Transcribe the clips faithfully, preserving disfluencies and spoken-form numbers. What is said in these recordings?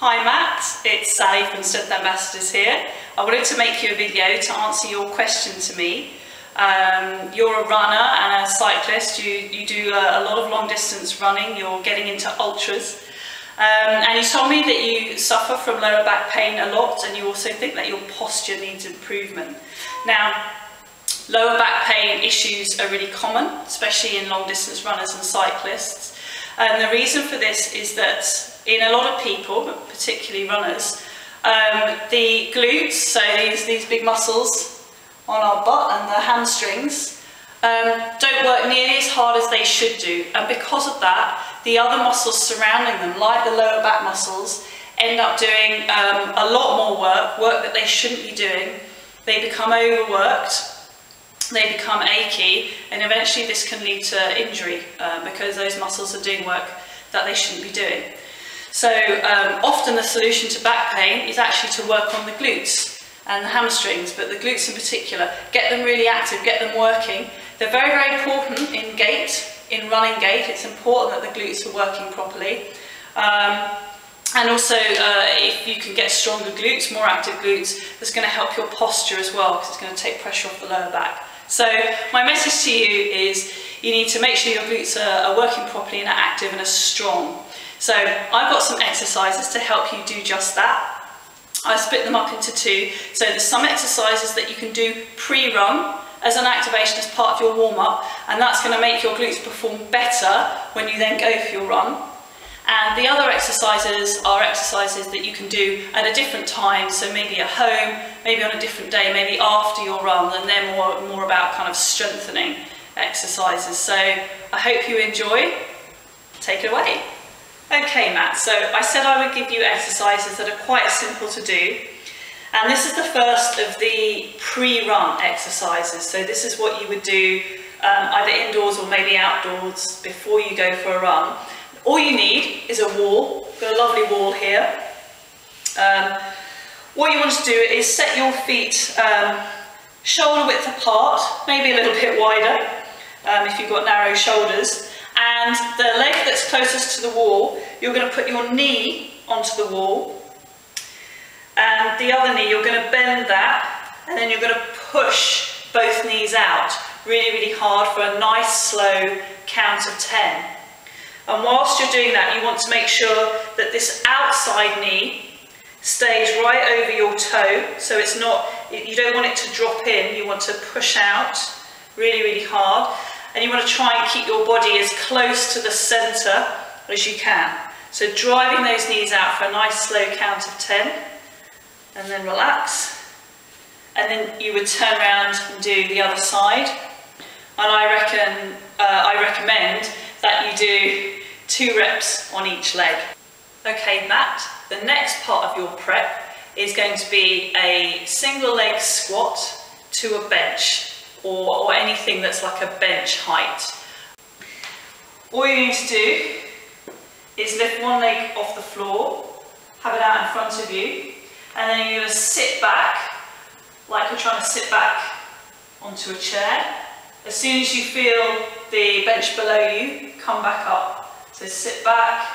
Hi Matt, it's Sally from Strength Ambassadors here. I wanted to make you a video to answer your question to me. Um, you're a runner and a cyclist, you, you do a, a lot of long distance running, you're getting into ultras. Um, and you told me that you suffer from lower back pain a lot and you also think that your posture needs improvement. Now, lower back pain issues are really common, especially in long distance runners and cyclists. And the reason for this is that in a lot of people, but particularly runners, um, the glutes, so these, these big muscles on our butt and the hamstrings, um, don't work nearly as hard as they should do. And because of that, the other muscles surrounding them, like the lower back muscles, end up doing um, a lot more work, work that they shouldn't be doing. They become overworked. They become achy, and eventually this can lead to injury uh, because those muscles are doing work that they shouldn't be doing. So um, often the solution to back pain is actually to work on the glutes and the hamstrings, but the glutes in particular, get them really active, get them working. They're very, very important in gait, in running gait. It's important that the glutes are working properly. Um, And also, uh, if you can get stronger glutes, more active glutes, that's going to help your posture as well, because it's going to take pressure off the lower back. So my message to you is you need to make sure your glutes are, are working properly and are active and are strong. So I've got some exercises to help you do just that. I split them up into two. So there's some exercises that you can do pre-run as an activation as part of your warm-up, and that's going to make your glutes perform better when you then go for your run. And the other exercises are exercises that you can do at a different time, so maybe at home, maybe on a different day, maybe after your run, and they're more, more about kind of strengthening exercises. So I hope you enjoy. Take it away. Okay Matt, so I said I would give you exercises that are quite simple to do. And this is the first of the pre-run exercises. So this is what you would do um, either indoors or maybe outdoors before you go for a run. All you need is a wall. We've got a lovely wall here. Um, what you want to do is set your feet um, shoulder width apart, maybe a little bit wider um, if you've got narrow shoulders. And the leg that's closest to the wall, you're going to put your knee onto the wall. And the other knee, you're going to bend that, and then you're going to push both knees out really, really hard for a nice slow count of ten. And whilst you're doing that, you want to make sure that this outside knee stays right over your toe. So it's not, you don't want it to drop in, you want to push out really, really hard. And you want to try and keep your body as close to the centre as you can. So driving those knees out for a nice slow count of ten. And then relax. And then you would turn around and do the other side. And I reckon, uh, I recommend that you do two reps on each leg. Okay Matt, the next part of your prep is going to be a single leg squat to a bench, or, or anything that's like a bench height. All you need to do is lift one leg off the floor, have it out in front of you, and then you're going to sit back like you're trying to sit back onto a chair. As soon as you feel the bench below you, come back up. So sit back,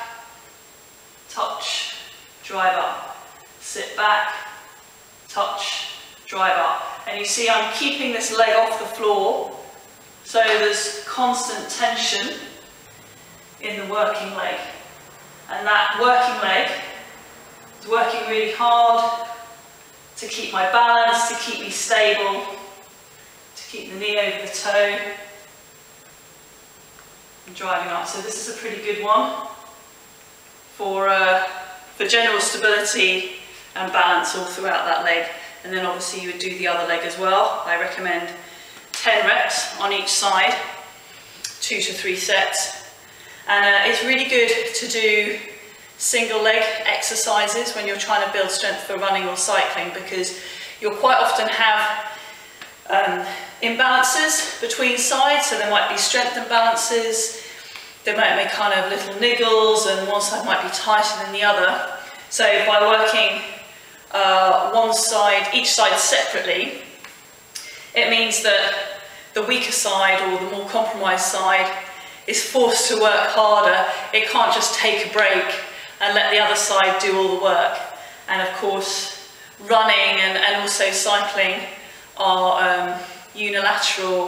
touch, drive up. Sit back, touch, drive up. And you see I'm keeping this leg off the floor, so there's constant tension in the working leg. And that working leg is working really hard to keep my balance, to keep me stable, to keep the knee over the toe. And driving up. So this is a pretty good one for, uh, for general stability and balance all throughout that leg. And then obviously you would do the other leg as well. I recommend ten reps on each side, two to three sets. And uh, it's really good to do single leg exercises when you're trying to build strength for running or cycling, because you'll quite often have Um, imbalances between sides, so there might be strength imbalances, there might be kind of little niggles, and one side might be tighter than the other. So by working uh, one side, each side separately, it means that the weaker side or the more compromised side is forced to work harder. It can't just take a break and let the other side do all the work. And of course, running and, and also cycling are um, unilateral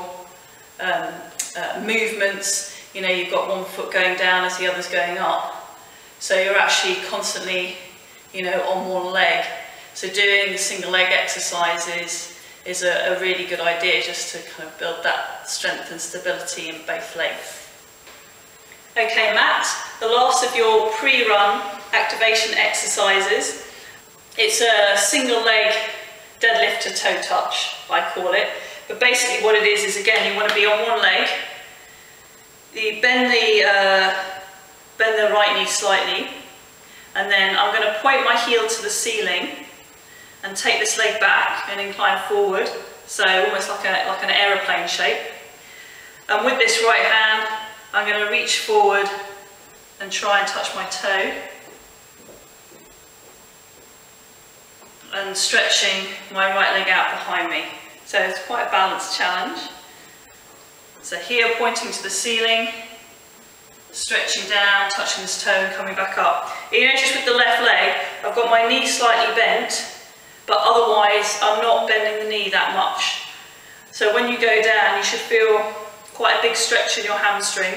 um, uh, movements. You know, you've got one foot going down as the other's going up. So you're actually constantly, you know, on one leg. So doing the single leg exercises is a, a really good idea, just to kind of build that strength and stability in both legs. Okay, Matt, the last of your pre-run activation exercises. It's a single leg deadlift to toe touch, I call it. But basically what it is, is again, you want to be on one leg. You bend the, uh, bend the right knee slightly, and then I'm going to point my heel to the ceiling and take this leg back and incline forward, so almost like, a, like an aeroplane shape. And with this right hand, I'm going to reach forward and try and touch my toe, and stretching my right leg out behind me. So it's quite a balanced challenge. So here pointing to the ceiling, stretching down, touching this toe and coming back up. You know, just with the left leg, I've got my knee slightly bent, but otherwise I'm not bending the knee that much. So when you go down, you should feel quite a big stretch in your hamstring.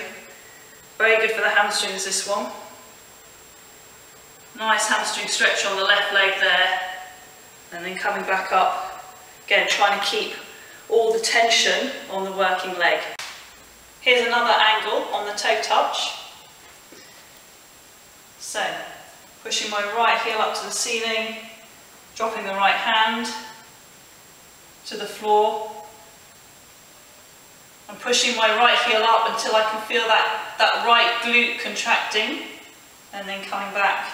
Very good for the hamstrings, this one. Nice hamstring stretch on the left leg there. And then coming back up, again trying to keep all the tension on the working leg. Here's another angle on the toe touch. So, pushing my right heel up to the ceiling, dropping the right hand to the floor, and pushing my right heel up until I can feel that, that right glute contracting, and then coming back,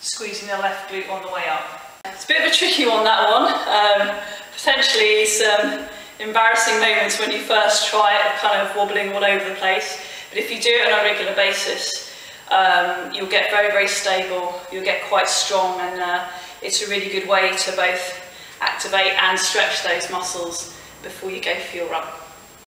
squeezing the left glute on the way up. It's a bit of a tricky one, that one. Um, potentially some embarrassing moments when you first try it, kind of wobbling all over the place. But if you do it on a regular basis, um, you'll get very, very stable, you'll get quite strong, and uh, it's a really good way to both activate and stretch those muscles before you go for your run.